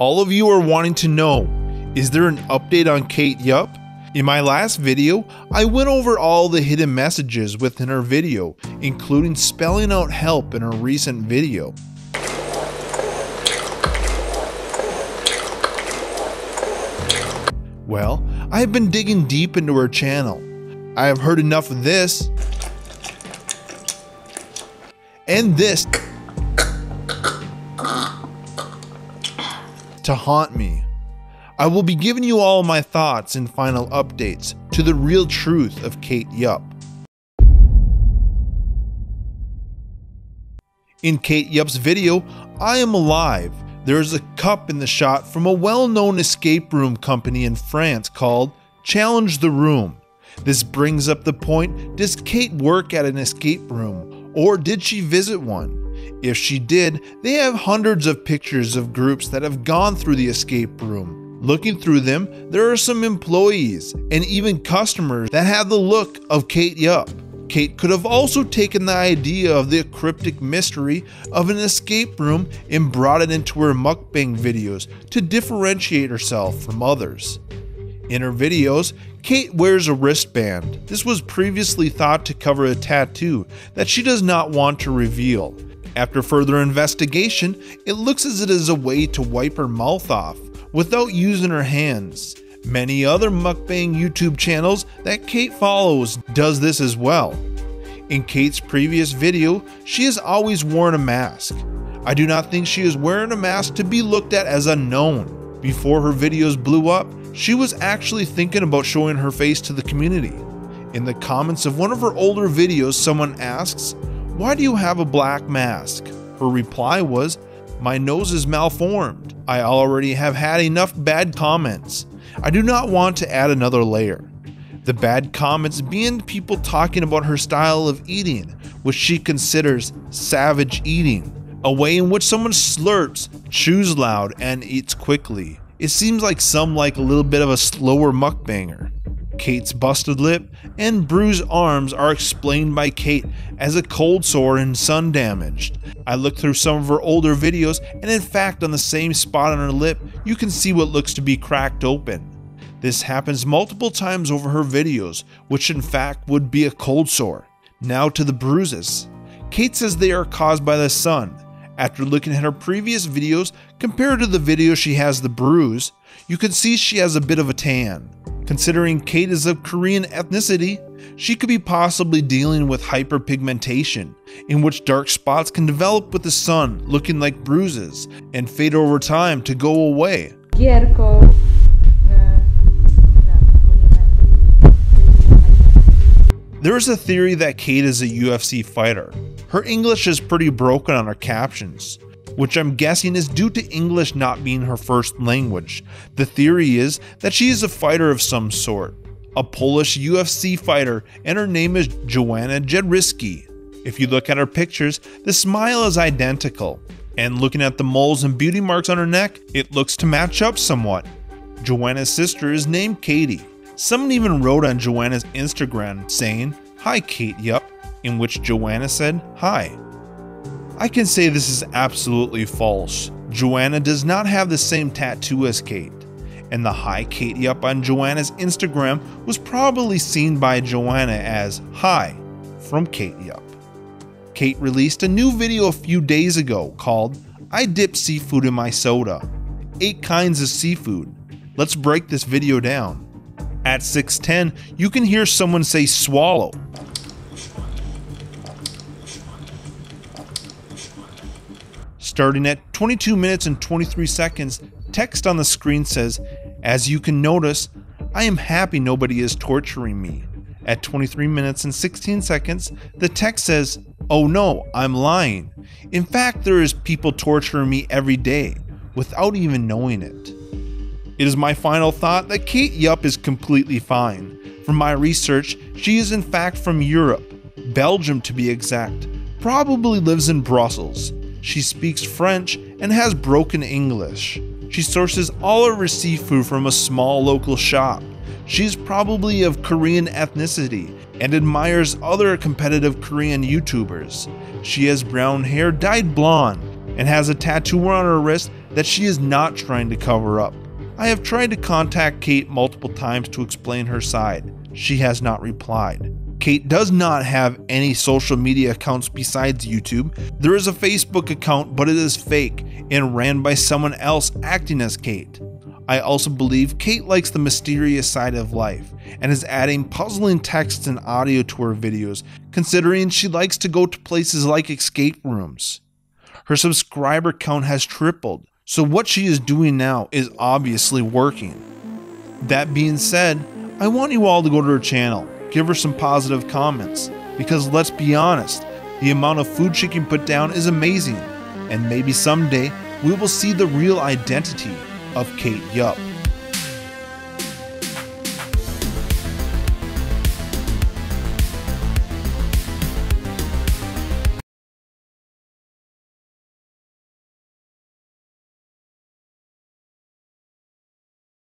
All of you are wanting to know, is there an update on Kate Yup? In my last video, I went over all the hidden messages within her video, including spelling out help in her recent video. Well, I have been digging deep into her channel. I have heard enough of this, and this, to haunt me. I will be giving you all my thoughts and final updates to the real truth of Kate Yup. In Kate Yup's video, I am alive. There is a cup in the shot from a well-known escape room company in France called Challenge the Room. This brings up the point, does Kate work at an escape room, or did she visit one? If she did, they have hundreds of pictures of groups that have gone through the escape room. Looking through them, there are some employees and even customers that have the look of Kate Yup. Kate could have also taken the idea of the cryptic mystery of an escape room and brought it into her mukbang videos to differentiate herself from others. In her videos, Kate wears a wristband. This was previously thought to cover a tattoo that she does not want to reveal. After further investigation, it looks as it is a way to wipe her mouth off without using her hands. Many other mukbang YouTube channels that Kate follows does this as well. In Kate's previous video, she has always worn a mask. I do not think she is wearing a mask to be looked at as unknown. Before her videos blew up, she was actually thinking about showing her face to the community. In the comments of one of her older videos, someone asks, "Why do you have a black mask?" Her reply was, "My nose is malformed. I already have had enough bad comments. I do not want to add another layer." The bad comments being people talking about her style of eating, which she considers savage eating, a way in which someone slurps, chews loud, and eats quickly. It seems like some like a little bit of a slower mukbanger. Kate's busted lip and bruised arms are explained by Kate as a cold sore and sun damaged. I looked through some of her older videos, and in fact on the same spot on her lip you can see what looks to be cracked open. This happens multiple times over her videos, which in fact would be a cold sore. Now to the bruises. Kate says they are caused by the sun. After looking at her previous videos compared to the video she has the bruise, you can see she has a bit of a tan. Considering Kate is of Korean ethnicity, she could be possibly dealing with hyperpigmentation, in which dark spots can develop with the sun, looking like bruises, and fade over time to go away. There is a theory that Kate is a UFC fighter. Her English is pretty broken on her captions, which I'm guessing is due to English not being her first language. The theory is that she is a fighter of some sort, a Polish UFC fighter, and her name is Joanna Jedrisky. If you look at her pictures, the smile is identical, and looking at the moles and beauty marks on her neck, it looks to match up somewhat. Joanna's sister is named Katie. Someone even wrote on Joanna's Instagram saying, "Hi Kate Yup," in which Joanna said, "Hi." I can say this is absolutely false. Joanna does not have the same tattoo as Kate, and the "Hi Kate Yup" on Joanna's Instagram was probably seen by Joanna as "Hi" from Kate Yup. Kate released a new video a few days ago called "I Dip Seafood in My Soda, 8 Kinds of Seafood." Let's break this video down. At 6:10, you can hear someone say "swallow." Starting at 22 minutes and 23 seconds, text on the screen says, "As you can notice, I am happy nobody is torturing me." At 23 minutes and 16 seconds, the text says, "Oh no, I'm lying. In fact, there is people torturing me every day without even knowing it." It is my final thought that Kate Yup is completely fine. From my research, she is in fact from Europe, Belgium to be exact, probably lives in Brussels. She speaks French and has broken English. She sources all of her seafood from a small local shop. She's probably of Korean ethnicity and admires other competitive Korean YouTubers. She has brown hair dyed blonde and has a tattoo on her wrist that she is not trying to cover up. I have tried to contact Kate multiple times to explain her side. She has not replied. Kate does not have any social media accounts besides YouTube. There is a Facebook account, but it is fake and ran by someone else acting as Kate. I also believe Kate likes the mysterious side of life and is adding puzzling texts and audio to her videos, considering she likes to go to places like escape rooms. Her subscriber count has tripled, so what she is doing now is obviously working. That being said, I want you all to go to her channel, give her some positive comments, because let's be honest, the amount of food she can put down is amazing, and maybe someday we will see the real identity of Kate Yup.